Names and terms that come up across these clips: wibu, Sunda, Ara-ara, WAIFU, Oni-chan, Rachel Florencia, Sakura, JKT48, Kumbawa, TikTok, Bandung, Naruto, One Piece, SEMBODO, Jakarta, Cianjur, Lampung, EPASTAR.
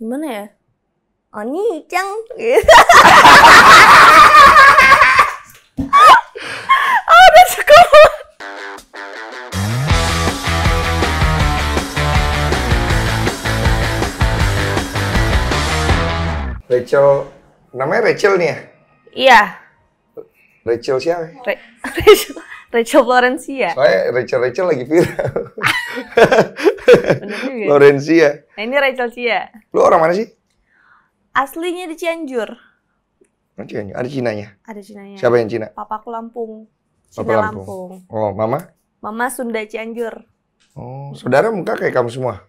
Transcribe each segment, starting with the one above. gimana ya? Oni cang gitu. Oh, that's cool. Rachel, namanya Rachel nih ya? Iya. Rachel siapa? Rachel Florencia. Soalnya Rachel lagi viral. Florencia. Nah, ini Rachel Cia. Lu orang mana sih? Aslinya di Cianjur. Cianjur. Ada Cinanya? Ada Cinanya. Siapa yang Cina? Papaku Lampung. Cina Lampung. Oh, mama? Mama Sunda Cianjur. Oh, saudara muka kayak kamu semua?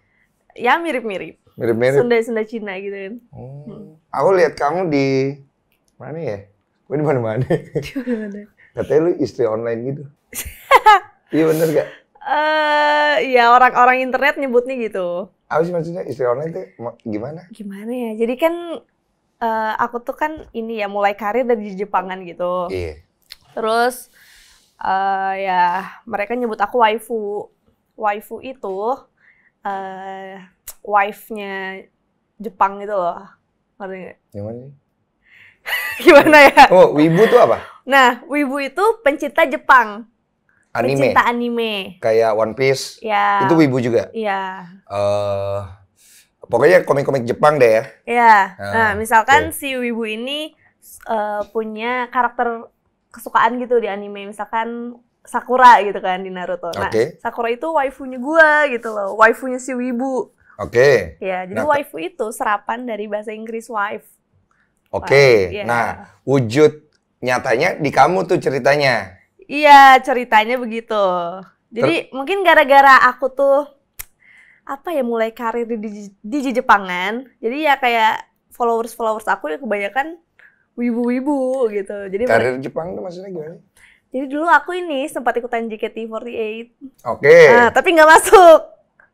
Ya, mirip-mirip. Mirip-mirip. Sunda Cina gitu kan. Oh. Aku lihat kamu di mana ya? Gue di mana-mana. Katanya lu istri online gitu. Iya bener gak? Ya orang-orang internet nyebutnya gitu. Apa sih maksudnya istri online tuh gimana? Gimana ya? Jadi kan aku tuh kan ini ya mulai karir dari Jepangan gitu. Iya. Yeah. Terus ya mereka nyebut aku waifu. Waifu itu wife-nya Jepang gitu loh, ngerti nggak? Gimana sih? Gimana ya? Oh, wibu tuh apa? Nah, wibu itu pencinta Jepang. Anime? Pencinta anime. Kayak One Piece? Ya. Itu wibu juga? Iya. Pokoknya komik-komik Jepang deh ya? Iya. Nah, misalkan si wibu ini punya karakter kesukaan gitu di anime. Misalkan Sakura gitu kan di Naruto. Nah, Sakura itu waifunya gua gitu loh, waifunya si wibu. Oke. Ya, jadi waifu itu serapan dari bahasa Inggris wife. Oke. Nah, wujud nyatanya di kamu tuh ceritanya. Iya, ceritanya begitu. Jadi mungkin gara-gara aku tuh apa ya mulai karir di Jepangan. Jadi ya kayak followers aku ya kebanyakan wibu-wibu gitu. Jadi karir Jepang tuh maksudnya gimana? Jadi dulu aku ini sempat ikutan JKT48. Oke. Nah, tapi nggak masuk.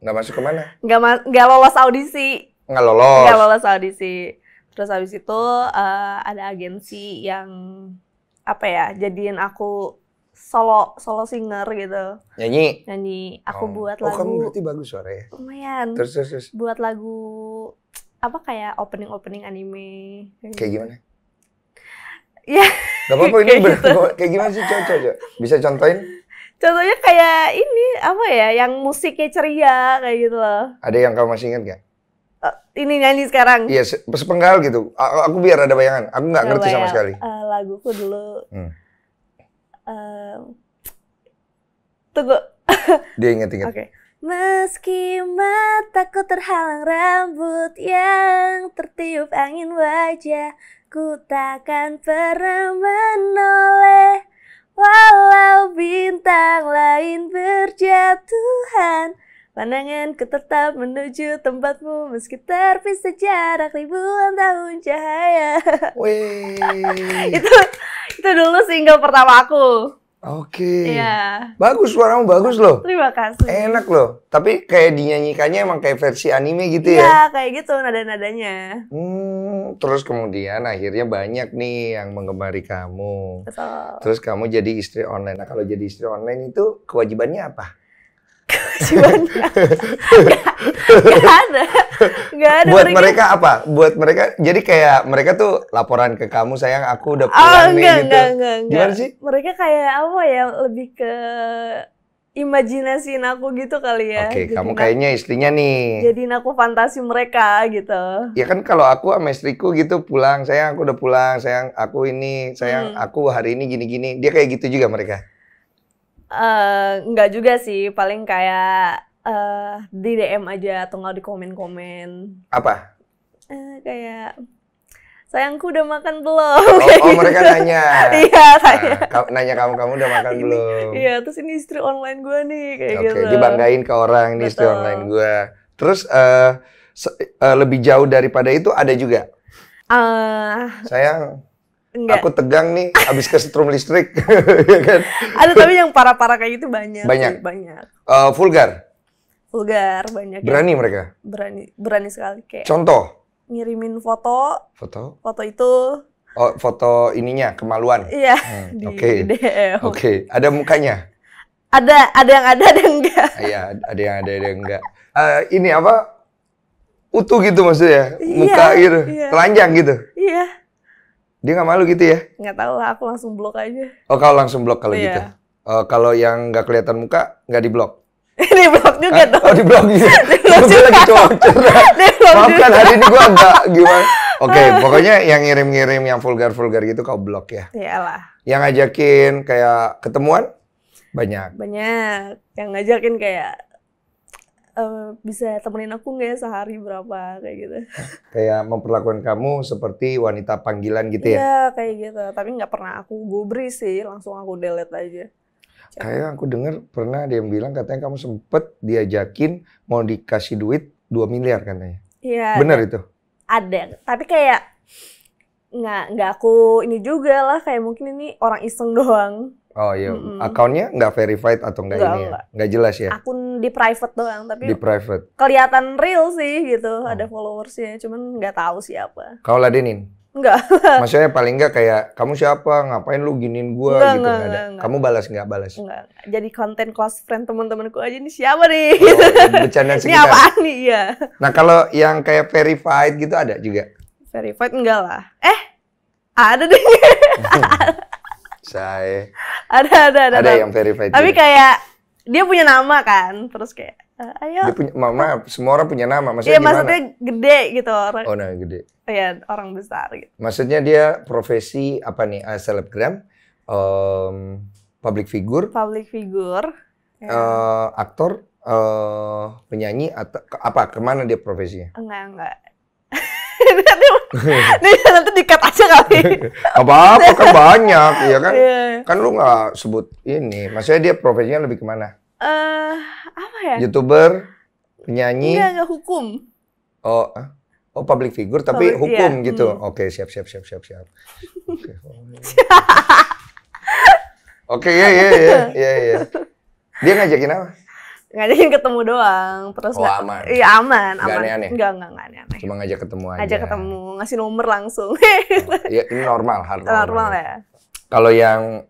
Nggak masuk kemana? Nggak lolos audisi. Nggak lolos. Nggak lolos audisi. Terus habis itu ada agensi yang apa ya jadiin aku solo singer gitu. Nyanyi. Nyanyi. Aku buat lagu. Oh, kamu berarti bagus suaranya. Lumayan. Terus. Buat lagu apa kayak opening anime. Kayak gimana? Ya. Gak apa-apa ini gitu. Kayak gimana sih coba? Bisa contohin? Contohnya kayak ini apa ya? Yang musiknya ceria kayak gitu loh. Ada yang kamu masih ingat gak? Ini nyanyi sekarang. Iya, sepenggal gitu. Aku biar ada bayangan. Aku nggak ngerti sama sekali. Laguku dulu. Tunggu. Dia ingat. Okay. Meski mataku terhalang rambut yang tertiup angin wajah, ku takkan pernah menoleh, walau bintang lain berjatuhan. Pandanganku tetap menuju tempatmu, meski terpisah jarak ribuan tahun cahaya. Wih. Itu dulu single pertama aku. Oke. Iya. Bagus, suaramu bagus loh. Terima kasih. Enak loh. Tapi kayak dinyanyikannya emang kayak versi anime gitu ya? Iya, kayak gitu nada-nadanya. Terus kemudian akhirnya banyak nih yang menggemari kamu. Betul. Terus kamu jadi istri online. Nah, kalau jadi istri online itu kewajibannya apa? Kewajibannya? Gak ada. Buat mereka apa? Buat mereka, jadi kayak mereka tuh laporan ke kamu, sayang aku udah pulang nih gitu. Enggak. Gimana sih? Mereka kayak apa ya, lebih ke imajinasiin aku gitu kali ya. Oke, kamu kayaknya istrinya nih. Jadiin aku fantasi mereka gitu. Ya kan kalau aku sama istriku gitu pulang, sayang aku udah pulang, sayang aku ini, sayang aku hari ini gini-gini. Dia kayak gitu juga mereka? Enggak juga sih, paling kayak di DM aja atau nggak di komen-komen. Apa? Kayak... Sayangku udah makan belum? Oh, mereka nanya. Iya, nanya kamu udah makan belum? Iya, terus ini istri online gue nih kayak gitu. Oke, dibanggain ke orang, ini istri online gue. Terus lebih jauh daripada itu ada juga. Sayang, aku tegang nih abis kesetrum listrik. Ada tapi yang parah-parah kayak gitu banyak. Banyak. Vulgar banyak. Berani mereka? Berani sekali kayak. Contoh? Ngirimin foto itu. Oh, foto ininya kemaluan. Iya. Oke. Oke. Ada mukanya? Ada yang ada yang enggak. Iya, ada yang ada yang enggak. Ini apa? utuh gitu maksudnya, muka iya, gitu, iya, telanjang gitu. Iya. Dia nggak malu gitu ya? Nggak tahu, aku langsung blok aja. Oh, kau langsung blok kalau iya gitu. Kalau yang nggak kelihatan muka nggak diblok. Diblok juga dong. Oh, diblok juga. Diblok juga. Lagi curhat. Maafkan hari ini gua nggak gimana. Oke, pokoknya yang ngirim-ngirim yang vulgar-vulgar gitu kau blok ya. Iyalah. Yang ngajakin kayak ketemuan banyak. Banyak. Yang ngajakin kayak bisa temenin aku nggak ya sehari berapa, kayak gitu. Kayak memperlakukan kamu seperti wanita panggilan gitu ya? Iya, kayak gitu. Tapi nggak pernah aku gubri sih, langsung aku delete aja. Kayak aku denger pernah dia bilang katanya kamu sempet diajakin mau dikasih duit 2 miliar katanya. Iya. Bener itu? Ada, tapi kayak nggak aku ini juga lah, kayak mungkin ini orang iseng doang. Oh iya, akunnya nggak verified atau nggak ini ya? Nggak jelas ya? Akun di private doang, tapi di private. Kelihatan real sih gitu, ada followersnya, cuman nggak tahu siapa. Kau ladenin? Nggak. Maksudnya paling nggak kayak, kamu siapa, ngapain lu giniin gua gitu? Nggak ada. Kamu balas nggak balas? Nggak. Jadi konten close friend teman-temanku aja, ini siapa nih? Oh, bercandaan sekitar. Ini apaan nih? Iya. Nah kalau yang kayak verified gitu ada juga? Verified enggak lah. Ada deh. Saya ada yang verified tapi juga kayak dia punya nama kan, terus kayak ayo dia punya mama, semua orang punya nama maksudnya. Iya, maksudnya gede gitu orang. Oh, nah gede. Iya, orang besar gitu. Maksudnya dia profesi apa nih? Selebgram, public figure. Public figure. Ya. Aktor, penyanyi atau apa? Kemana dia profesinya? Enggak. Dia nanti di-cut aja kali. Apa-apa kan banyak, ya kan? Yeah. Kan lu nggak sebut ini. Maksudnya dia profesinya lebih kemana? Apa ya? YouTuber, penyanyi. Enggak hukum. Oh, public figure tapi public, hukum iya gitu. Hmm. Oke, siap. Oke, ya. Dia ngajakin apa? Ngajakin ketemu doang, terus aman. Iya, aman. Aneh-aneh. Enggak aneh-aneh. Cuma ngajak ketemu aja. Ngajak ketemu, ngasih nomor langsung. Iya, ini normal, hal normal ya. Kalau yang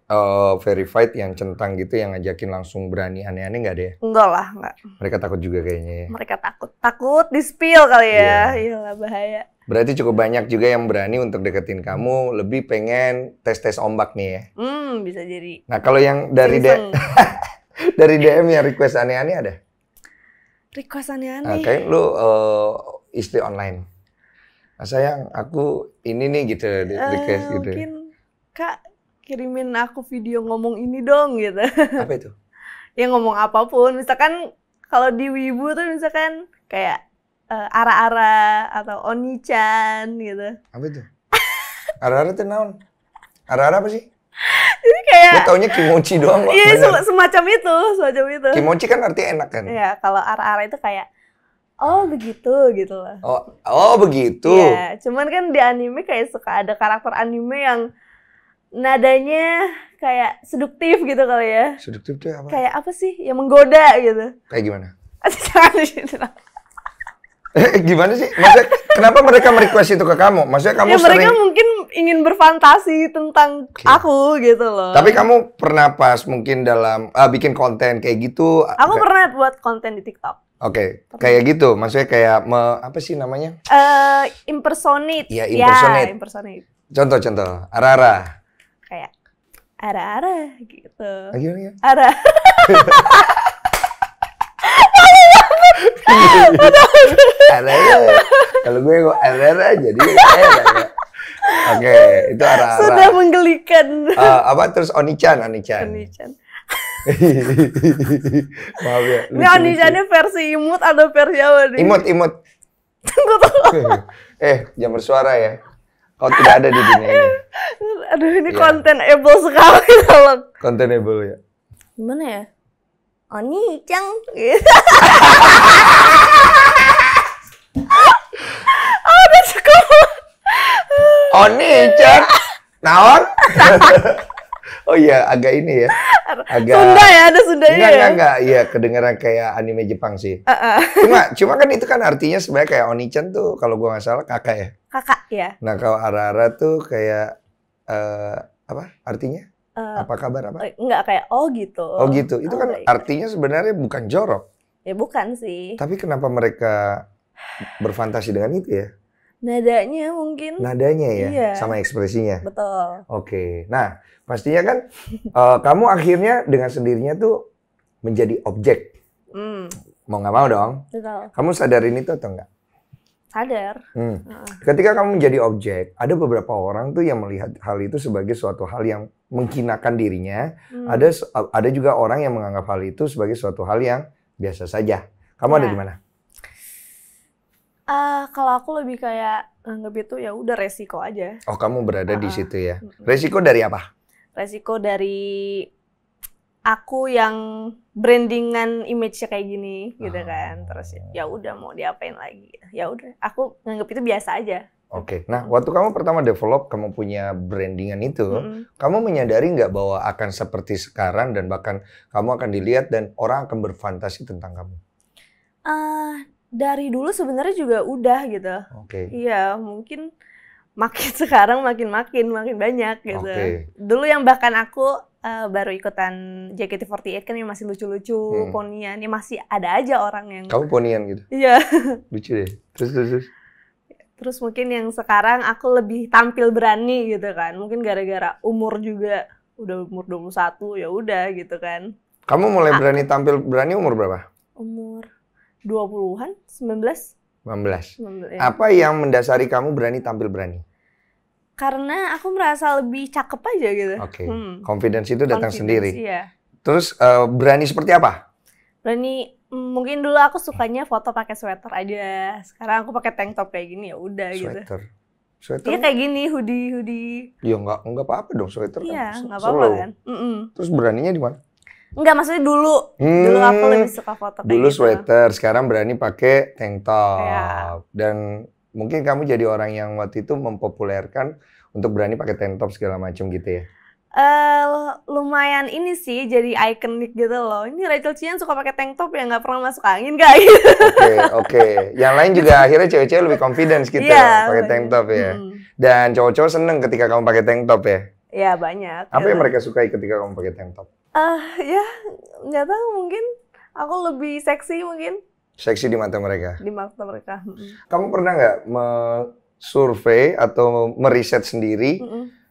verified, yang centang gitu, yang ngajakin langsung berani aneh-aneh nggak ada ya? Enggak lah, nggak. Mereka takut juga kayaknya ya? Mereka takut. Takut di-spill kali ya. Iyalah, bahaya. Berarti cukup banyak juga yang berani untuk deketin kamu, lebih pengen tes-tes ombak nih ya? Hmm, bisa jadi. Nah, kalau yang dari dari DM yang request aneh-aneh ada? Request aneh-aneh? Kayak lu istri online. Sayang, aku ini nih gitu request gitu. Mungkin, Kak, kirimin aku video ngomong ini dong gitu. Apa itu? Ya ngomong apapun. Misalkan kalau di Wibu tuh misalkan kayak Ara-Ara atau Oni-chan gitu. Apa itu? Ara-Ara itu naon? Ara-Ara apa sih? Jadi kayak gue taunya kimochi doang. Iya, semacam itu. Kimochi kan artinya enak kan? Iya, kalau Ara-Ara itu kayak oh begitu gitu lah. Oh begitu. Iya, cuman kan di anime kayak suka ada karakter anime yang nadanya kayak seduktif gitu kali ya. Seduktif tuh apa? Kayak apa sih? Yang menggoda gitu. Kayak gimana? Gimana sih? Maksudnya kenapa mereka merequest itu ke kamu? Maksudnya kamu ya, mereka mungkin ingin berfantasi tentang aku gitu loh. Tapi kamu pernah pas mungkin dalam bikin konten kayak gitu? Aku pernah buat konten di TikTok. Oke, kayak gitu. Maksudnya kayak apa sih namanya? Impersonate. Iya, impersonate. Ya, impersonate. Contoh-contoh. Ara-ara. Kayak Ara-ara gitu. Ayo. Ara. Kalau gue Ara-ara jadi Ara-ara. Oke, itu Ara-ara. Sudah menggelikan. Apa terus Oni-chan. Maaf ya. Ini Oni-channya versi imut atau versi apa nih? Imut. Jangan bersuara ya. Kau tidak ada di dunia ini. Aduh, ini content-able sekali loh. Content-able ya. Gimana ya? Oni-chan. Udah cukup. Oni-chan, naon? Oh iya, agak ini ya. Agak Sunda ya, ada Sundanya. Enggak. Iya, kedengaran kayak anime Jepang sih. Cuma kan itu kan artinya sebenarnya kayak Oni-chan tuh kalau gua nggak salah kakak ya. Kakak ya. Nah, kalau Ara-ara tuh kayak apa? Artinya? Apa kabar apa? Enggak kayak oh gitu. Oh gitu. Itu kan artinya sebenarnya bukan jorok. Ya bukan sih. Tapi kenapa mereka berfantasi dengan itu ya? Nadanya mungkin. Nadanya ya? Iya. Sama ekspresinya? Betul. Oke. Nah, pastinya kan kamu akhirnya dengan sendirinya tuh menjadi objek. Mm. Mau nggak mau dong? Betul. Kamu sadarin itu atau enggak? Sadar. Hmm. Ketika kamu menjadi objek, ada beberapa orang tuh yang melihat hal itu sebagai suatu hal yang menghinakan dirinya. Hmm. Ada juga orang yang menganggap hal itu sebagai suatu hal yang biasa saja. Kamu ada di mana? Kalau aku lebih kayak anggap itu ya udah resiko aja. Oh, kamu berada di situ ya. Resiko dari apa? Resiko dari aku yang brandingan image-nya kayak gini gitu kan. Terus ya udah mau diapain lagi. Ya udah, aku nganggap itu biasa aja. Oke. Nah, waktu kamu pertama develop, kamu punya brandingan itu, kamu menyadari nggak bahwa akan seperti sekarang dan bahkan kamu akan dilihat dan orang akan berfantasi tentang kamu? Dari dulu sebenarnya juga udah gitu. Oke. Iya, mungkin makin sekarang makin banyak gitu. Dulu yang bahkan aku baru ikutan JKT48 kan yang masih lucu-lucu, ponian, ya masih ada aja orang yang... Kamu ponian gitu? Iya. Lucu deh. Terus? Terus mungkin yang sekarang aku lebih tampil berani gitu kan. Mungkin gara-gara umur juga, udah umur 21 ya udah gitu kan. Kamu mulai berani tampil berani umur berapa? Umur 20-an, 19. Apa yang mendasari kamu berani tampil berani? Karena aku merasa lebih cakep aja gitu. Oke. Confidence itu datang sendiri. Iya. Terus berani seperti apa? Berani mungkin dulu aku sukanya foto pakai sweater aja. Sekarang aku pakai tank top kayak gini ya udah gitu. Sweater. Iya kayak gini, hoodie. Iya nggak apa-apa dong sweater. Iya, nggak apa-apa kan. Terus beraninya di mana? Enggak, maksudnya dulu aku lebih suka foto kayak dulu gitu. Sweater, sekarang berani pakai tank top. Ya. Dan mungkin kamu jadi orang yang waktu itu mempopulerkan untuk berani pakai tank top segala macam gitu ya? Lumayan ini sih, jadi ikonik gitu loh. Ini Rachel Cian suka pakai tank top ya, nggak pernah masuk angin kayak gitu. Oke. Yang lain juga akhirnya cewek-cewek lebih confidence gitu pakai tank top ya. Dan cowok-cowok seneng ketika kamu pakai tank top ya? Iya banyak. Apa yang mereka sukai ketika kamu pakai tank top? Ya nggak tahu, mungkin aku lebih seksi mungkin. Seksi di mata mereka? Di mata mereka. Kamu pernah nggak survei atau meriset sendiri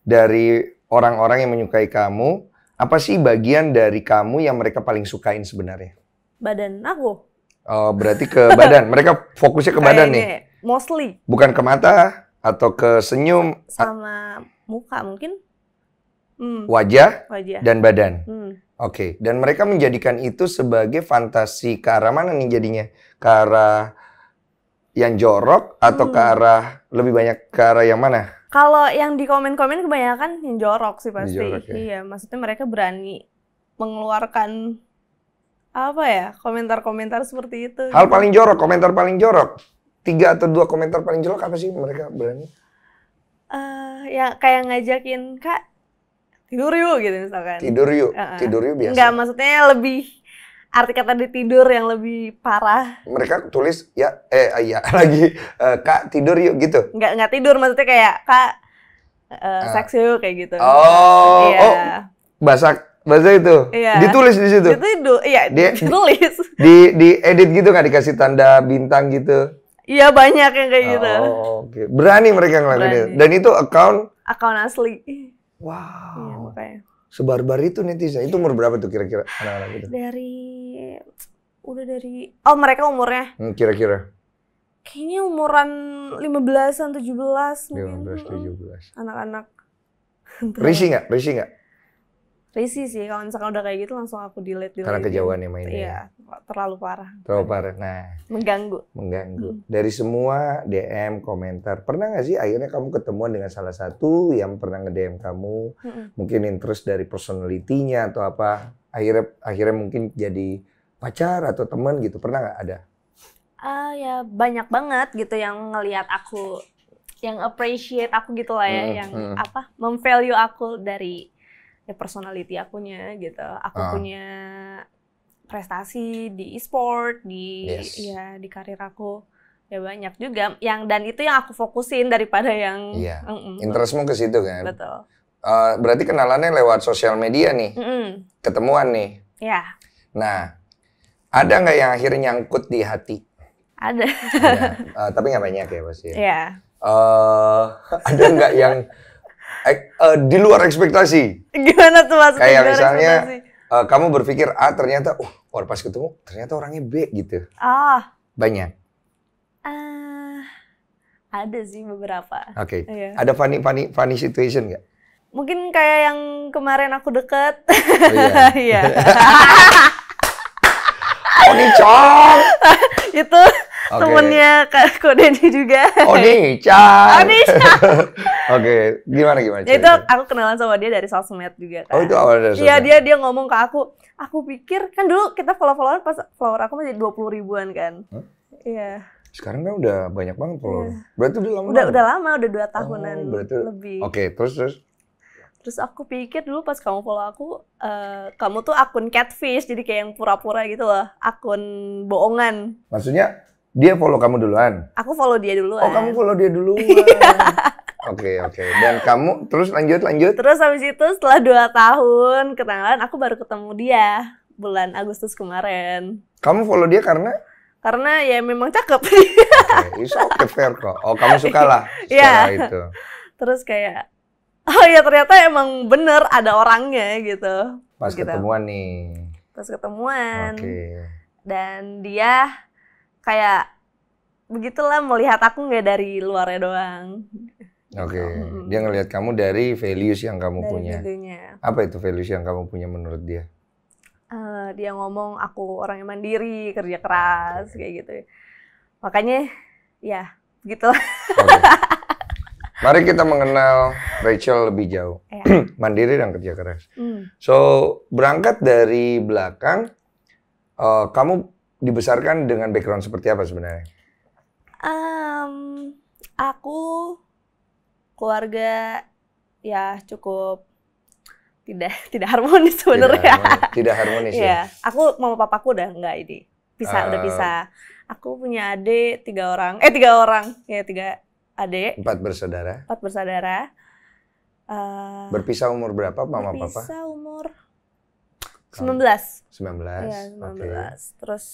dari orang-orang yang menyukai kamu? Apa sih bagian dari kamu yang mereka paling sukain sebenarnya? Badan aku. Oh, berarti ke badan. Mereka fokusnya ke badan nih? Mostly. Bukan ke mata atau ke senyum? Sama muka mungkin. Wajah dan badan? Oke, dan mereka menjadikan itu sebagai fantasi ke arah mana nih jadinya? Ke arah yang jorok atau ke arah lebih banyak ke arah yang mana? Kalau yang di komen-komen kebanyakan yang jorok sih pasti. Jorok, ya? Iya, maksudnya mereka berani mengeluarkan apa ya? Komentar-komentar seperti itu. Hal paling jorok, komentar paling jorok. 3 atau 2 komentar paling jorok apa sih mereka berani? Ya kayak ngajakin, Kak, tidur yuk gitu misalkan. Tidur yuk? Tidur yuk biasa? Enggak, maksudnya lebih arti kata di tidur yang lebih parah. Mereka tulis ya, Kak tidur yuk gitu? Enggak tidur, maksudnya kayak Kak seks yuk kayak gitu. Bahasa itu? Iya. Ditulis di situ? Ditulis. Di edit gitu nggak dikasih tanda bintang gitu? Iya banyak yang kayak gitu. Oke. Berani mereka ngelakuin itu. Dan itu account? Account asli. Wow, iya, sebarbar itu netizen. Itu umur berapa tuh kira-kira anak-anak itu? Mereka umurnya? Kira-kira? Kayaknya umuran 15-an, 17 mungkin. 15-17. Anak-anak. Risih nggak? Risih sih, kalau misalkan udah kayak gitu langsung aku delete. Karena kejauhan ya mainnya. Iya, terlalu parah. Nah, mengganggu. Dari semua DM, komentar, pernah nggak sih akhirnya kamu ketemuan dengan salah satu yang pernah nge-DM kamu, mungkin interest dari personality-nya atau apa, akhirnya mungkin jadi pacar atau teman gitu, pernah nggak ada? Ya banyak banget gitu yang ngelihat aku, yang appreciate aku gitu lah ya, yang memvalue aku dari personality akunya gitu, aku punya prestasi di e-sport, di karir aku ya banyak juga yang, dan itu yang aku fokusin daripada yang interestmu ke situ kan. Betul. Berarti kenalannya lewat sosial media nih, ketemuan nih. Nah, ada nggak yang akhirnya nyangkut di hati? Ada. Ada. Tapi nggak banyak ya pasti. Iya. Yeah. Ada nggak yang di luar ekspektasi? Gimana tuh maksudnya? Kayak misalnya kamu berpikir A ternyata, pas ketemu ternyata orangnya B gitu. Ah. Banyak. Ada sih beberapa. Oke. Okay. Yeah. Ada funny situation nggak? Mungkin kayak yang kemarin aku deket. Oh, iya. Onichan. Itu okay. Temennya Kak Kodeni juga. Onichan. Onichan. Oke, gimana? Ya, itu aku kenalan sama dia dari sosmed juga kan. Oh, itu awal dari sosmed. Iya, dia ngomong ke aku. Aku pikir kan dulu kita follow-followan pas follower aku masih 20.000-an kan. Iya. Huh? Yeah. Sekarang kan udah banyak banget follower. Yeah. Berarti udah lama. Udah lama, udah 2 tahunan lebih. Oke, terus Terus aku pikir dulu pas kamu follow aku, kamu tuh akun catfish, jadi kayak yang pura-pura gitu loh, akun bohongan. Maksudnya dia follow kamu duluan? Aku follow dia duluan. Oh, kamu follow dia duluan. Oke. Dan kamu terus lanjut? Terus habis itu setelah 2 tahun kenalan, aku baru ketemu dia bulan Agustus kemarin. Kamu follow dia karena? Karena ya memang cakep. Oke, okay, fair kok. Oh, kamu sukalah secara itu. Terus kayak oh iya ternyata emang bener ada orangnya gitu. Pas ketemuan nih. Pas ketemuan. Okay. Dan dia kayak begitulah melihat aku nggak dari luarnya doang. Oke. Okay. Dia ngelihat kamu dari values yang kamu punya. Apa itu values yang kamu punya menurut dia? Dia ngomong aku orangnya mandiri, kerja keras, kayak gitu. Makanya ya begitulah. Okay. Mari kita mengenal Rachel lebih jauh, mandiri dan kerja keras. So berangkat dari belakang, kamu dibesarkan dengan background seperti apa sebenarnya? Aku keluarga ya cukup tidak harmonis sebenarnya. Tidak harmonis ya. Aku mama papaku udah nggak ini, pisah udah pisah. Aku punya adik 3 orang, tiga. Adik. 4 bersaudara. 4 bersaudara. Berpisah umur berapa mama papa? Berpisah umur 19. 19? Iya, 19. Okay. Terus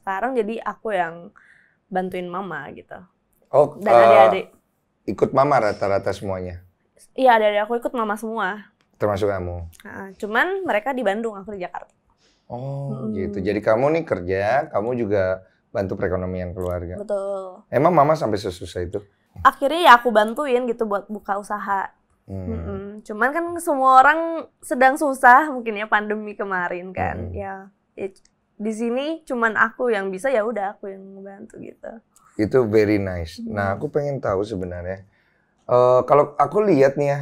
sekarang jadi aku yang bantuin mama gitu. Oh, dan adik-adik. Ikut mama rata-rata semuanya? Iya, adik-adik aku ikut mama semua. Termasuk kamu? Cuman mereka di Bandung, aku di Jakarta. Oh gitu, jadi kamu nih kerja, kamu juga bantu perekonomian keluarga. Betul. Emang mama sampai susah itu? Akhirnya ya aku bantuin gitu buat buka usaha. Cuman kan semua orang sedang susah mungkin ya pandemi kemarin kan. Ya di sini cuman aku yang bisa, ya udah aku yang membantu gitu. Itu very nice. Nah, aku pengen tahu sebenarnya kalau aku lihat nih ya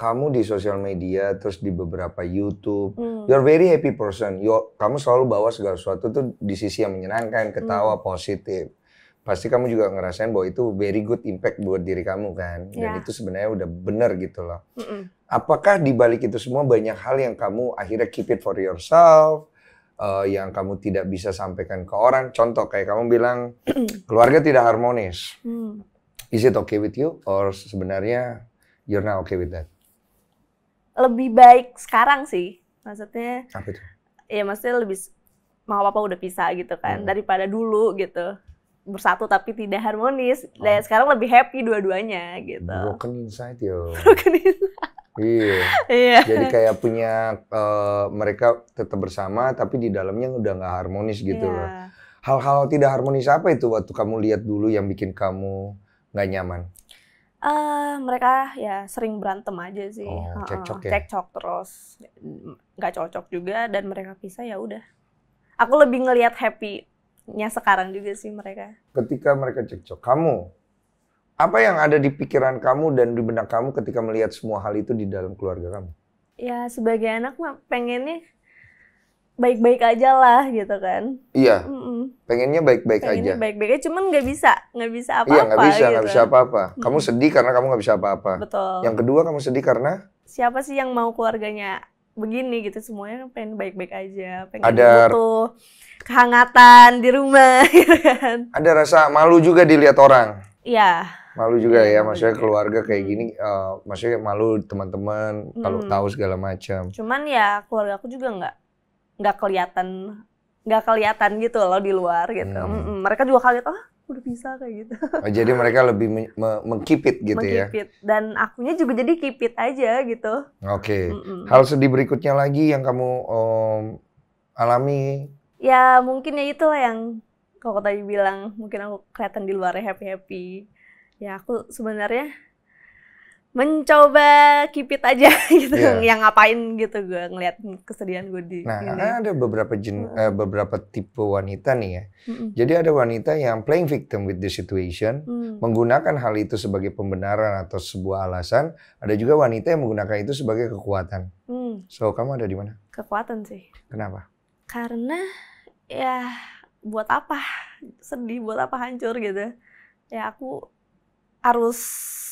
kamu di sosial media terus di beberapa YouTube, you're very happy person. Kamu selalu bawa segala sesuatu tuh di sisi yang menyenangkan, ketawa, positif. Pasti kamu juga ngerasain bahwa itu very good impact buat diri kamu kan. Dan itu sebenarnya udah bener gitu loh. Apakah di balik itu semua banyak hal yang kamu akhirnya keep it for yourself, yang kamu tidak bisa sampaikan ke orang? Contoh kayak kamu bilang keluarga tidak harmonis. Is it okay with you? Or sebenarnya you're not okay with that? Lebih baik sekarang sih, maksudnya. Apa itu? Ya maksudnya lebih mama papa udah pisah gitu kan, daripada dulu gitu bersatu tapi tidak harmonis. Dan sekarang lebih happy dua-duanya gitu. Broken inside yo. Broken inside. Iya. Jadi kayak punya mereka tetap bersama tapi di dalamnya udah nggak harmonis gitu loh. Hal-hal tidak harmonis apa itu waktu kamu lihat dulu yang bikin kamu nggak nyaman? Mereka ya sering berantem aja sih, cekcok terus, nggak cocok juga dan mereka pisah ya udah. Aku lebih ngelihat happy-nya sekarang juga sih mereka. Ketika mereka cekcok, kamu apa yang ada di pikiran kamu dan di benak kamu ketika melihat semua hal itu di dalam keluarga kamu? Ya sebagai anak pengennya baik-baik aja lah gitu kan. Iya. Pengennya baik-baik aja. Pengennya baik-baik aja, cuman nggak bisa apa-apa. Iya, nggak bisa apa-apa. Kamu sedih karena kamu nggak bisa apa-apa. Betul. Yang kedua kamu sedih karena? Siapa sih yang mau keluarganya begini gitu, semuanya pengen baik-baik aja. Pengen butuh kehangatan di rumah gitu kan. Ada rasa malu juga dilihat orang. Iya. Malu juga ya, maksudnya keluarga kayak gini, maksudnya malu teman-teman kalau tahu segala macam. Cuman ya keluarga aku juga nggak kelihatan nggak kelihatan gitu loh di luar gitu. Mereka juga kaget, ah udah bisa kayak gitu. Oh, jadi mereka lebih mengkipit gitu ya? Mengkipit, dan akunya juga jadi kipit aja gitu. Oke, hal sedih berikutnya lagi yang kamu alami? Ya mungkin ya itulah yang kalau tadi bilang, mungkin aku kelihatan di luarnya happy-happy. Ya aku sebenarnya mencoba kipit aja gitu, yang ngapain gitu gue ngeliat kesedihan gue di. Nah, karena ada beberapa beberapa tipe wanita nih ya. Jadi ada wanita yang playing victim with the situation, menggunakan hal itu sebagai pembenaran atau sebuah alasan. Ada juga wanita yang menggunakan itu sebagai kekuatan. So kamu ada di mana? Kekuatan sih. Kenapa? Karena ya buat apa sedih, buat apa hancur gitu. Ya aku harus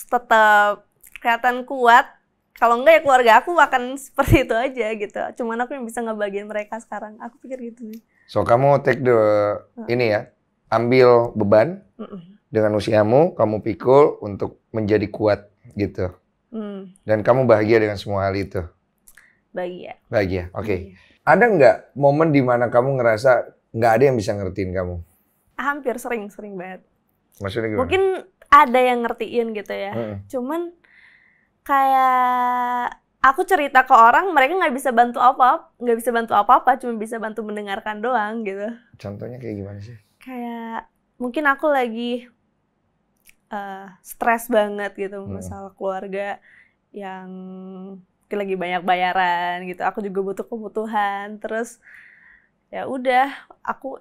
tetap kelihatan kuat, kalau enggak ya keluarga aku akan seperti itu aja gitu. Cuman aku yang bisa ngebagiin mereka sekarang, aku pikir gitu. So kamu take the, ini ya, ambil beban dengan usiamu, kamu pikul untuk menjadi kuat gitu. Dan kamu bahagia dengan semua hal itu? Bahagia. Bahagia, oke. Ada nggak momen dimana kamu ngerasa nggak ada yang bisa ngertiin kamu? Hampir, sering banget. Maksudnya gimana? Mungkin ada yang ngertiin gitu ya, cuman kayak aku cerita ke orang, mereka nggak bisa bantu apa-apa, cuma bisa bantu mendengarkan doang gitu. Contohnya kayak gimana sih? Kayak mungkin aku lagi stres banget gitu, masalah keluarga yang mungkin lagi banyak bayaran gitu. Aku juga butuh kebutuhan, terus ya udah aku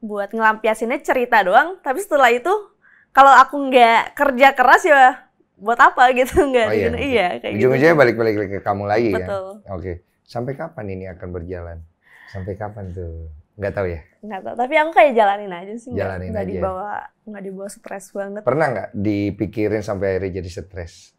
buat ngelampiasinnya cerita doang. Tapi setelah itu kalau aku nggak kerja keras ya buat apa gitu, nggak kayak gitu. Ujung-ujungnya balik-balik ke kamu lagi. Betul. Ya? Oke. Sampai kapan ini akan berjalan? Sampai kapan tuh? Nggak tahu ya? Nggak tahu, tapi aku kayak jalanin aja sih. Jalanin aja. Nggak dibawa stres banget. Pernah nggak dipikirin sampai akhirnya jadi stres?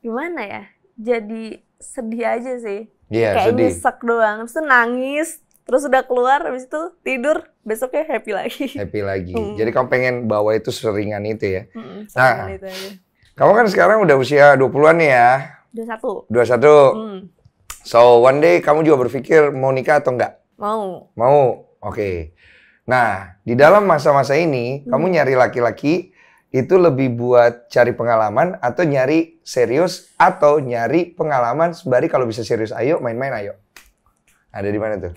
Gimana ya? Jadi sedih aja sih. Iya, kayak nyesek doang. Terus nangis, terus udah keluar, habis itu tidur, besoknya happy lagi. Happy lagi. Jadi kamu pengen bawa itu seringan itu ya? Seringan itu aja. Kamu kan sekarang udah usia 20-an ya? 21. 21. So, one day kamu juga berpikir mau nikah atau enggak? Mau. Mau? Oke. Nah, di dalam masa-masa ini, kamu nyari laki-laki itu lebih buat cari pengalaman atau nyari serius atau nyari pengalaman sembari kalau bisa serius ayo, main-main ayo. Ada di mana tuh?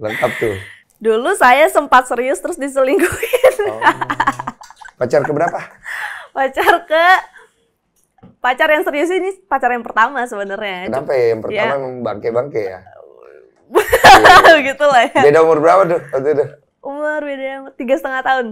Lengkap tuh. Dulu saya sempat serius terus diselingkuhin. Pacar keberapa? Pacar yang serius ini pacar yang pertama sebenarnya. Kenapa ya yang pertama bangke-bangke ya? Gitu lah ya. Beda umur berapa tuh? Umur beda 3,5 tahun.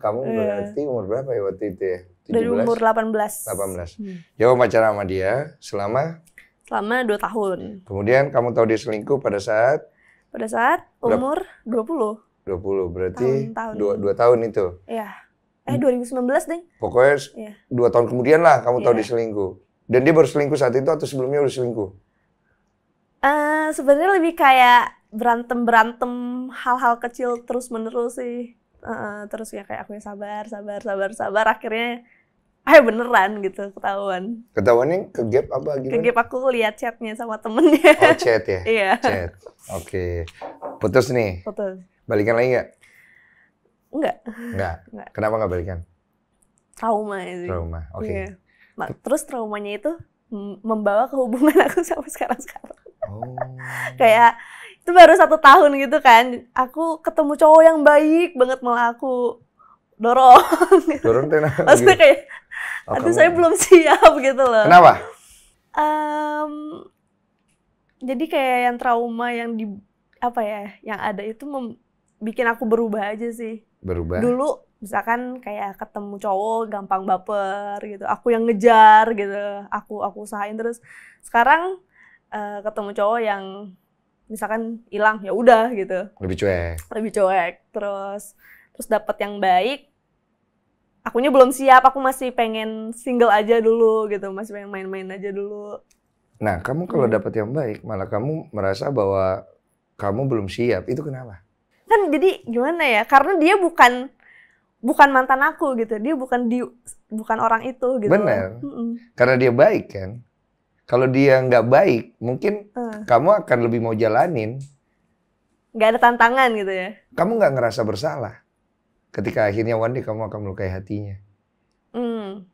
Kamu berarti umur berapa ya waktu itu ya? 17? Dari umur 18. 18. Ya pacaran sama dia selama? Selama 2 tahun. Kemudian kamu tahu dia selingkuh pada saat? Pada saat umur 20. 20 berarti 2 tahun itu? Iya. 2019 deh. Pokoknya 2 tahun kemudian lah kamu tahu diselingkuh. Dan dia baru selingkuh saat itu atau sebelumnya udah selingkuh? Sebenarnya lebih kayak berantem hal-hal kecil terus menerus sih. Terus ya kayak aku sabar akhirnya beneran gitu ketahuan. Ketahuannya kegap apa gimana? Kegap aku lihat chatnya sama temennya. Oh chat ya? Iya. Chat. Oke. Putus nih? Putus. Balikan lagi nggak? Enggak. Kenapa nggak balikan? Trauma sih. Trauma, oke. Iya. Terus traumanya itu membawa ke hubungan aku sampai sekarang. Oh. Kayak itu baru 1 tahun gitu kan. Aku ketemu cowok yang baik banget malah aku dorong. Dorong tenang. Maksudnya kayak, aduh saya belum siap gitu loh. Kenapa? Jadi kayak yang trauma yang di yang ada itu bikin aku berubah aja sih. Berubah? Dulu misalkan kayak ketemu cowok gampang baper gitu. Aku yang ngejar gitu. Aku usahain terus. Sekarang ketemu cowok yang misalkan hilang ya udah gitu. Lebih cuek. Terus dapat yang baik. Akunya belum siap. Aku masih pengen single aja dulu gitu. Masih pengen main-main aja dulu. Nah, kamu kalau dapat yang baik malah kamu merasa bahwa kamu belum siap. Itu kenapa? Kan jadi gimana ya, karena dia bukan mantan aku gitu, dia bukan orang itu gitu. Bener, karena dia baik kan. Kalau dia nggak baik mungkin kamu akan lebih mau jalanin. Nggak ada tantangan gitu ya? Kamu nggak ngerasa bersalah ketika akhirnya one day kamu akan melukai hatinya? Hmm.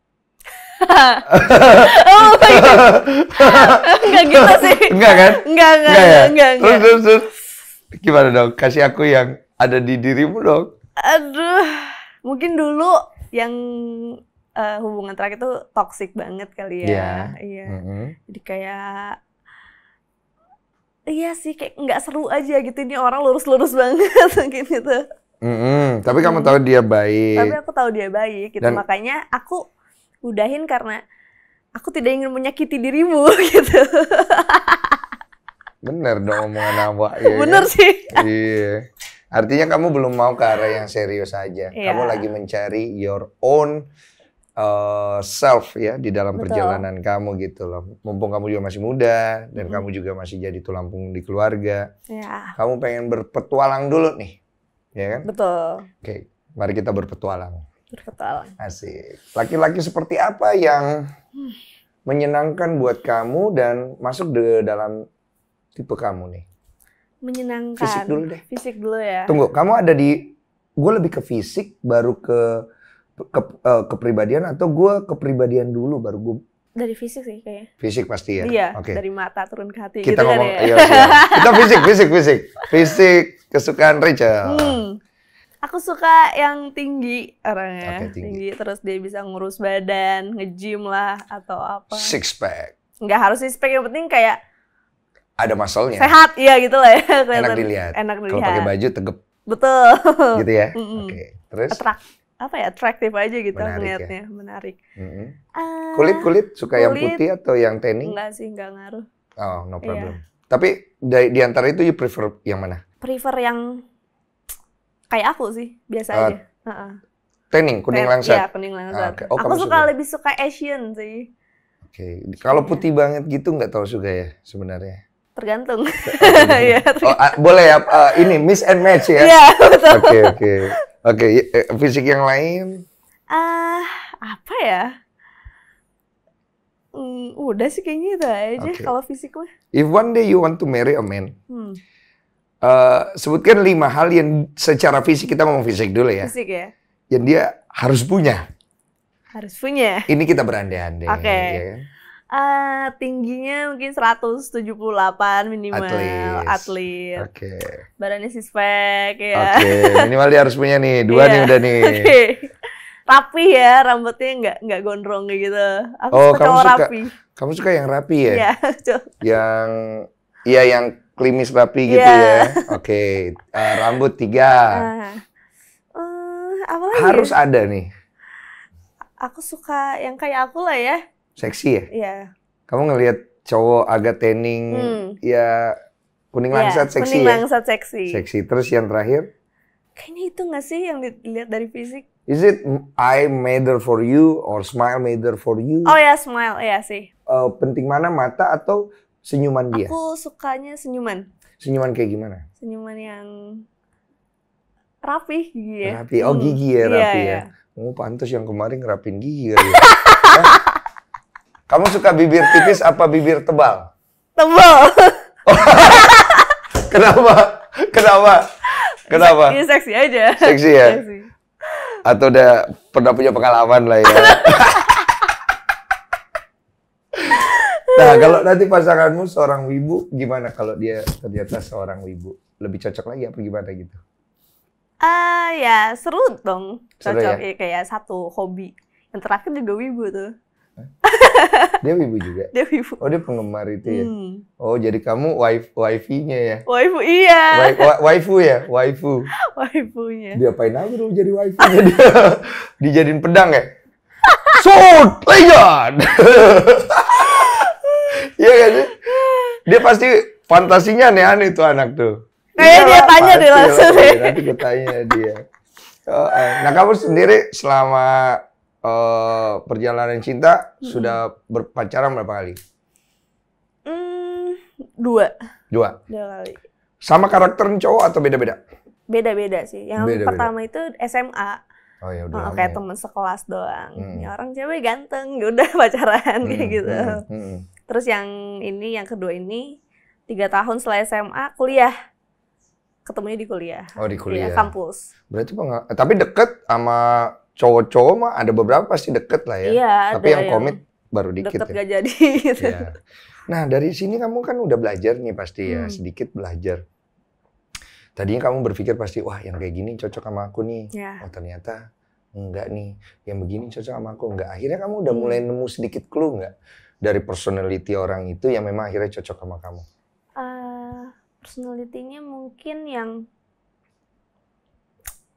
Oh my God. Nggak gitu sih. Nggak kan? Nggak. Terus. Gimana dong? Kasih aku yang ada di dirimu dong. Aduh. Mungkin dulu yang hubungan terakhir itu toksik banget kali ya. Iya. Mm-hmm. Jadi kayak... Iya sih, kayak nggak seru aja gitu. Ini orang lurus-lurus banget mungkin gitu. Mm-hmm. Tapi kamu tahu dia baik. Tapi aku tahu dia baik gitu. Dan... Makanya aku udahin karena aku tidak ingin menyakiti dirimu gitu. Bener dong omongan awak. Ya, bener kan? Sih. Iya. Artinya kamu belum mau ke arah yang serius aja. Yeah. Kamu lagi mencari your own self ya di dalam betul. Perjalanan kamu gitu loh. Mumpung kamu juga masih muda dan kamu juga masih jadi tulang punggung di keluarga. Ya. Kamu pengen berpetualang dulu nih, ya kan? Betul. Oke, mari kita berpetualang. Berpetualang. Asik. Laki-laki seperti apa yang menyenangkan buat kamu dan masuk di dalam tipe kamu nih? Menyenangkan. Fisik dulu deh. Fisik dulu ya. Tunggu, kamu ada di, gue lebih ke fisik baru kepribadian atau gue kepribadian dulu baru gue dari fisik sih kayaknya. Fisik pasti ya. Iya. Okay. Dari mata turun ke hati. Kita gitu ngomong. Kan ya? Iya. Kita fisik kesukaan Rachel. Aku suka yang tinggi orangnya. Okay, tinggi. Terus dia bisa ngurus badan, nge-gym lah atau apa. Six pack. Nggak harus six pack, yang penting kayak ada muscle-nya. Sehat, iya gitu lah ya. Enak dilihat. Kalau pakai baju tegep. Betul. Gitu ya. Oke. Okay. Terus. Apa ya, atraktif aja gitu ngeliatnya, menarik. Kulit suka yang putih atau yang tanning? Enggak sih, enggak ngaruh. Oh, no problem. Iya. Tapi di antara itu you prefer yang mana? Prefer yang kayak aku sih, biasa aja. Tanning, kuning langsat. Iya, kuning langsat. Okay. Oh, aku lebih suka Asian sih. Oke, okay. Kalau putih banget gitu nggak tahu juga ya sebenarnya. Tergantung. Ya, tergantung. Oh, boleh ya, ini mix and match ya. Iya, betul. Oke. Oke, fisik yang lain? Apa ya? Udah sih kayaknya itu aja kalau fisik mah. If one day you want to marry a man, sebutkan 5 hal yang secara fisik, kita ngomong fisik dulu ya. Fisik ya? Yang dia harus punya. Harus punya? Ini kita berandai-andai. Oke. Okay. Ya. Tingginya mungkin 178 minimal. Atlet. Oke. Okay. Badannya six pack ya. Oke, okay. Minimal dia harus punya nih. 2 nih udah nih. Oke. Okay. Rapi ya, rambutnya nggak gondrong kayak gitu. Aku suka kamu suka rapi. Kamu suka yang rapi ya? Iya, yang klimis rapi gitu ya. Oke. Okay. Rambut 3. Apa lagi? Harus ada nih. Aku suka yang kayak aku lah ya. Seksi ya? Iya. Kamu ngelihat cowok agak tanning, ya kuning langsat seksi ya? Kuning langsat seksi. Seksi. Terus yang terakhir? Kayaknya itu nggak sih yang dilihat dari fisik? Is it eye matter for you or smile matter for you? Oh ya, smile. Iya sih. Penting mana, mata atau senyuman dia? Aku sukanya senyuman. Senyuman kayak gimana? Senyuman yang rapi gigi ya. Rapi. Oh gigi ya rapi ya. Oh pantas yang kemarin ngerapin gigi ya. Kamu suka bibir tipis apa bibir tebal? Tebal. Kenapa? Ya seksi aja. Seksi ya? Seksi. Atau udah pernah punya pengalaman lah ya? Nah kalau nanti pasanganmu seorang wibu, gimana kalau dia ternyata seorang wibu? Lebih cocok lagi apa gimana gitu? Ya seru dong. Cocok ya? Kayak satu hobi. Yang terakhir juga wibu tuh. Dia wibu juga? Dia wibu. Oh dia penggemar itu ya? Oh jadi kamu waifinya ya? Waifu iya. Waifu ya? Waifu. Waifunya. Dia apain aja dulu jadi waifunya dia? Dijadiin pedang ya? Sword Legend! Iya kan sih? Dia pasti fantasinya aneh-aneh tuh anak tuh. Kayaknya dia tanya deh langsung deh. Nanti gue tanya dia. Nah kamu sendiri selama perjalanan cinta sudah berpacaran berapa kali? 2. 2 kali. Sama karakter cowok atau beda-beda? Beda-beda sih. Yang pertama itu SMA. Oh ya udah. Kayak teman sekelas doang. Ya orang cewek ganteng, udah pacaran kayak gitu. Terus yang kedua ini 3 tahun setelah SMA kuliah. ketemunya di kuliah. Oh, di kuliah. Iya, kampus. Berarti tapi deket sama cowok-cowok mah ada beberapa pasti deket lah ya. Iya, tapi yang komit baru dikit. Deket ya? Gak jadi gitu. Iya. Nah, dari sini kamu kan udah belajar nih pasti ya, sedikit belajar. Tadinya kamu berpikir pasti, wah yang kayak gini cocok sama aku nih. Yeah. Oh ternyata enggak nih, yang begini cocok sama aku enggak. Akhirnya kamu udah mulai nemu sedikit clue enggak dari personality orang itu yang memang akhirnya cocok sama kamu? Personality-nya mungkin yang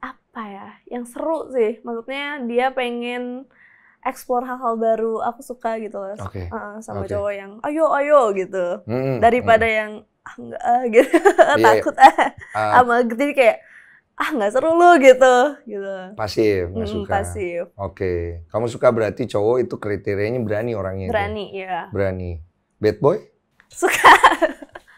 apa ya, yang seru sih. Maksudnya dia pengen eksplor hal-hal baru. Aku suka gitu loh, okay. Sama cowok yang ayo gitu. Daripada yang enggak gitu, takut jadi kayak nggak seru lu gitu. Pasif, nggak suka. Pasif. Oke, kamu suka berarti cowok itu kriterianya berani orangnya. Berani, ya. Berani. Bad boy? Suka.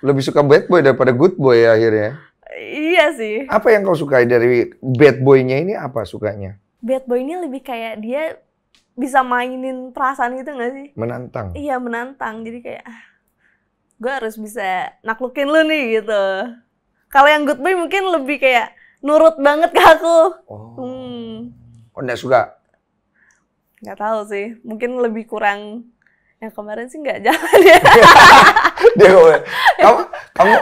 Lebih suka bad boy daripada good boy ya, akhirnya. Iya sih. Apa yang kau sukai dari bad boy-nya ini, apa sukanya? Bad boy-nya lebih kayak dia bisa mainin perasaan gitu nggak sih? Menantang. Iya, menantang. Jadi kayak gue harus bisa naklukin lu nih gitu. Kalau yang good boy mungkin lebih kayak nurut banget ke aku. Oh, nggak suka? Nggak tahu sih, mungkin lebih kurang. Yang kemarin sih nggak jalan ya.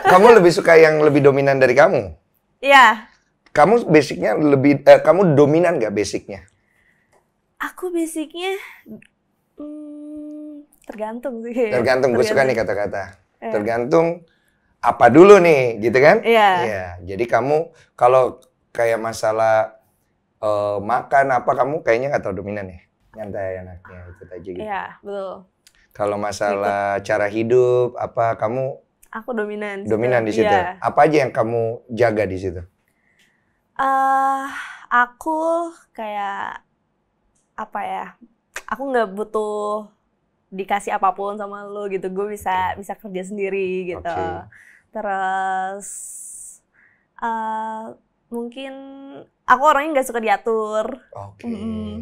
Kamu lebih suka yang lebih dominan dari kamu? Iya. Kamu basicnya lebih, kamu dominan nggak basicnya? Aku basicnya tergantung sih. Tergantung, gue suka nih kata-kata. Tergantung apa dulu nih, gitu kan? Iya. Yeah. Jadi kamu kalau kayak masalah makan apa, kamu kayaknya nggak tahu dominan ya? Nyantai anaknya, ikut aja gitu. Iya, betul. Kalau masalah cara hidup, apa kamu? Aku dominan. Dominan di situ. Yeah. Apa aja yang kamu jaga di situ? Aku kayak apa ya? Aku nggak butuh dikasih apapun sama lo gitu, gue bisa kerja sendiri gitu. Okay. Terus mungkin aku orangnya nggak suka diatur. Oke.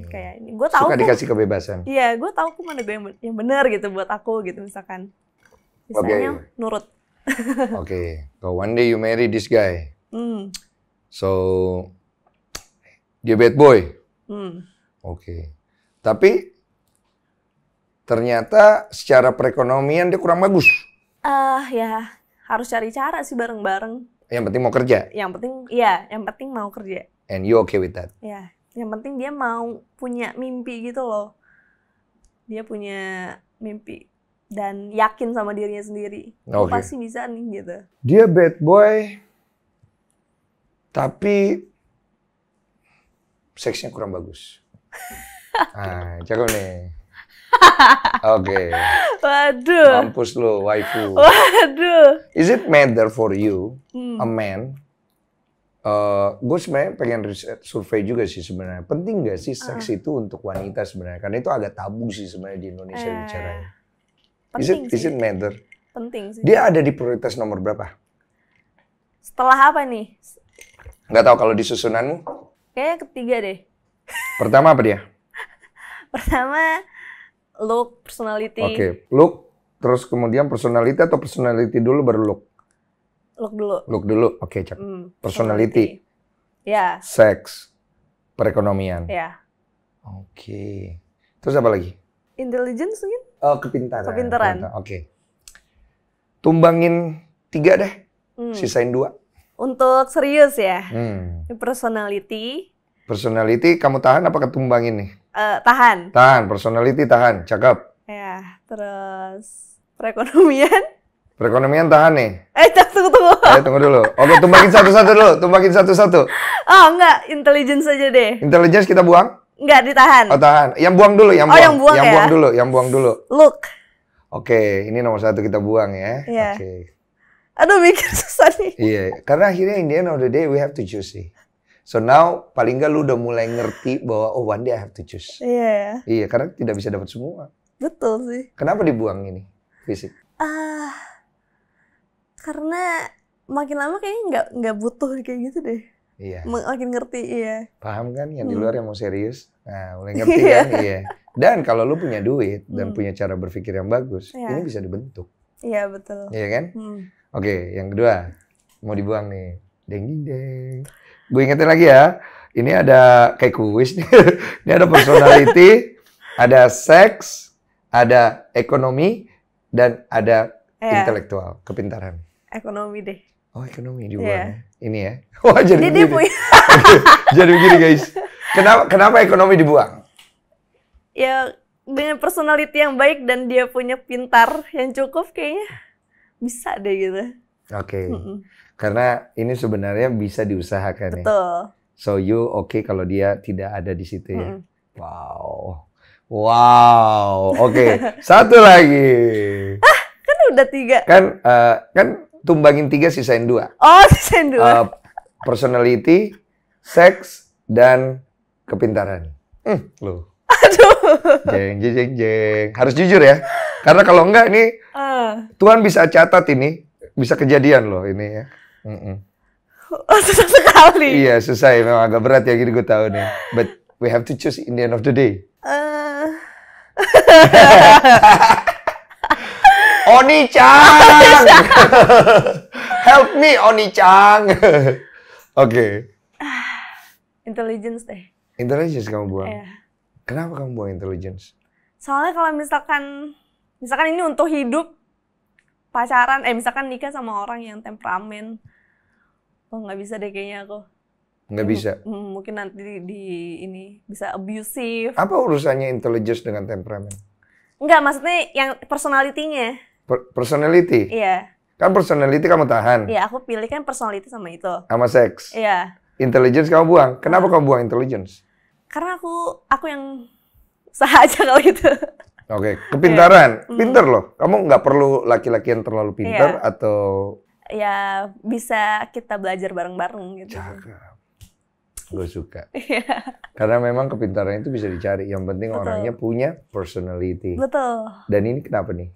Kayak ini, gue tahu. Suka dikasih kebebasan. Iya, gue tahu kok mana gue yang benar gitu buat aku gitu misalkan. Misalnya nurut. Oke, so one day you marry this guy. So dia bad boy. Oke, tapi ternyata secara perekonomian dia kurang bagus. Ya harus cari cara sih bareng-bareng. Yang penting mau kerja? Yang penting, iya. Yang penting mau kerja. And you okay with that? Ya, yang penting dia mau punya mimpi gitu loh. Dia punya mimpi dan yakin sama dirinya sendiri. Okay. Pasti bisa nih gitu. Dia bad boy, tapi seksnya kurang bagus. Nah, cakep nih. Oke. Waduh. Mampus lu, waifu. Waduh. Is it matter for you, a man? Gue sebenarnya pengen survei juga sih sebenarnya. Penting nggak sih seks itu untuk wanita sebenarnya? Karena itu agak tabu sih sebenarnya di Indonesia bicaranya. Is it matter? Penting sih. Dia ada di prioritas nomor berapa? Setelah apa nih? Nggak tahu kalau di susunanmu? Kayaknya ketiga deh. Pertama apa dia? Pertama look, personality. Oke, look, terus kemudian personality atau personality dulu baru look? Look dulu. Look dulu, oke. Cak. Personality. Ya. Yeah. Seks, perekonomian. Ya. Yeah. Oke. Terus apa lagi? Intelligence mungkin? Oh, kepintaran. Kepintaran. Oke. Tumbangin 3 deh, sisain 2. Untuk serius ya? Personality. Personality kamu tahan apa ketumbangin nih? Tahan. Tahan, personality tahan, cakep. Ya, terus perekonomian. Perekonomian tahan nih. Tunggu. Tunggu dulu. Oke, tumbangin satu-satu dulu, tumbangin satu-satu. Oh, enggak, intelligence aja deh. Intelligence kita buang? Enggak, ditahan. Oh, tahan. Yang buang dulu, yang buang. Yang buang dulu. Look. Oke, ini nomor 1 kita buang ya. Yeah. Oke. Aduh, mikir susah nih. Iya, karena akhirnya in the end of the day we have to choose sih. So now paling nggak lu udah mulai ngerti bahwa oh one day I have to choose. Iya. Yeah. Iya, karena tidak bisa dapat semua. Betul sih. Kenapa dibuang ini fisik? Karena makin lama kayaknya nggak butuh kayak gitu deh. Iya. Makin ngerti, iya. Paham kan yang di luar yang mau serius. Nah, mulai ngerti kan, iya. Dan kalau lu punya duit dan punya cara berpikir yang bagus, ini bisa dibentuk. Iya, betul. Iya kan? Oke, yang kedua mau dibuang nih. Deng-deng. Gue ingetin lagi ya. Ini ada kayak kuis nih. Ini ada personality, ada seks, ada ekonomi, dan ada intelektual, kepintaran. Ekonomi deh. Oh, ekonomi di bulan ini ya. Wah, jadi begini. Jadi begini guys. Kenapa ekonomi dibuang? Ya dengan personality yang baik dan dia punya pintar yang cukup kayaknya bisa deh gitu. Oke. Karena ini sebenarnya bisa diusahakan. Betul. Ya. So you oke kalau dia tidak ada di situ ya. Wow. Oke. Satu lagi. Ah, kan udah tiga. Kan tumbangin tiga, sisain dua. Oh, sisain dua. Personality, seks, dan kepintaran. Loh. Aduh. Jeng. Harus jujur ya. Karena kalau enggak ini, Tuhan bisa catat ini. Bisa kejadian loh ini ya. Susah sekali. Iya, susah ya. Memang agak berat ya, gini gue tahu nih. But we have to choose in the end of the day. Oni-chan! Help me, Oni-chan! Oke. Intelligence deh. Intelligence kamu buang? Iya. Kenapa kamu buang intelligence? Soalnya kalau misalkan ini untuk hidup, pacaran, misalkan nikah sama orang yang temperamen. Oh, nggak bisa deh kayaknya aku. Nggak bisa? Mungkin nanti di ini bisa abusive. Apa urusannya intelligence dengan temperamen? Enggak, maksudnya yang personality-nya. Personality? Iya. Kan personality kamu tahan. Iya, aku pilih kan personality sama itu. Sama seks? Iya. Intelligence kamu buang. Kenapa kamu buang intelligence? Karena aku yang usaha aja kalau gitu. Oke, kepintaran. Pinter loh. Kamu nggak perlu laki-laki yang terlalu pinter atau... Ya, bisa kita belajar bareng-bareng gitu. Cakep. Gue suka. Karena memang kepintaran itu bisa dicari. Yang penting orangnya punya personality. Betul. Dan ini kenapa nih?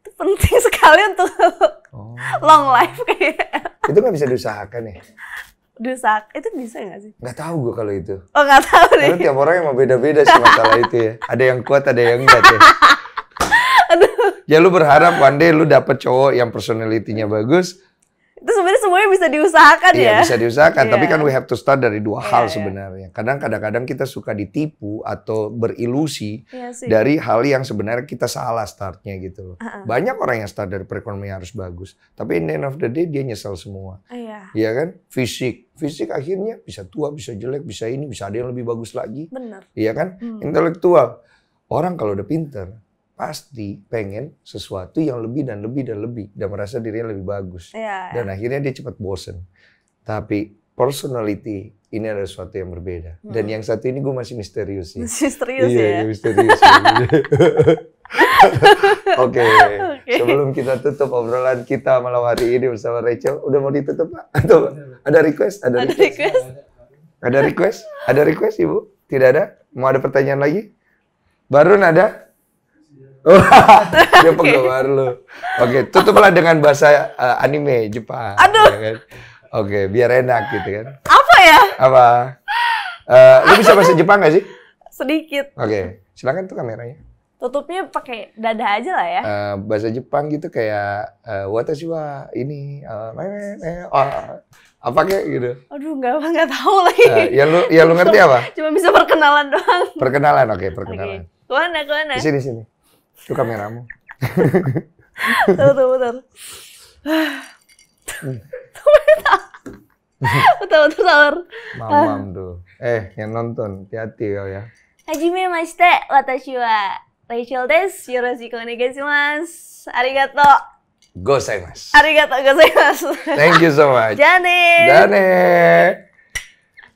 Itu penting sekali untuk long life kayaknya. Itu nggak bisa diusahakan ya? Diusahakan? Itu bisa nggak sih? Nggak tahu gue kalau itu. Oh, nggak tahu deh. Karena tiap orang emang beda-beda sih masalah itu ya. Ada yang kuat, ada yang enggak ya. Ya lu berharap one day lu dapet cowok yang personality-nya bagus. Itu sebenarnya semuanya bisa diusahakan ya? Iya, bisa diusahakan. Tapi kan we have to start dari dua hal sebenarnya. Kadang-kadang kita suka ditipu atau berilusi dari hal yang sebenarnya kita salah startnya gitu. Banyak orang yang start dari perekonomian harus bagus. Tapi in the end of the day dia nyesel semua. Iya kan? Fisik akhirnya bisa tua, bisa jelek, bisa ini, bisa ada yang lebih bagus lagi. Benar. Iya kan? Intelektual. Orang kalau udah pinter, pasti pengen sesuatu yang lebih. Dan merasa dirinya lebih bagus. Dan akhirnya dia cepat bosen. Tapi personality ini adalah sesuatu yang berbeda. Dan yang satu ini gue masih misterius sih. Misterius ya? Iya, misterius. Oke, sebelum kita tutup obrolan kita malam hari ini bersama Rachel. Udah mau ditutup Pak? Atau ada request? Ada request? Ada request Ibu? Tidak ada? Mau ada pertanyaan lagi? Barun ada? Dia penggemar lu. Oke, tutuplah dengan bahasa anime Jepang. Aduh. Ya kan? Oke, biar enak gitu kan. Apa ya? Apa? Lu bisa bahasa Jepang gak sih? Sedikit. Oke, silakan tuh kameranya. Tutupnya pakai dada aja lah ya. Bahasa Jepang gitu kayak watashi wa ini apa kayak gitu. Aduh, enggak tahu lagi. Ya lu ngerti apa? Cuma bisa perkenalan doang. Perkenalan, oke, perkenalan. Kuana. Di sini. Itu kameramu. Betul. Betul, sahur. Mamam tuh. Yang nonton, hati-hati kau ya. Hajime mashite, watashi wa Rachel desu. Yoroshiku onegaishimasu. Arigato gozaimasu. Arigato gozaimasu. Thank you so much. Jane.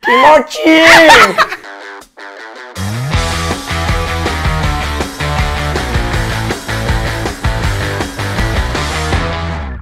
Kimochi.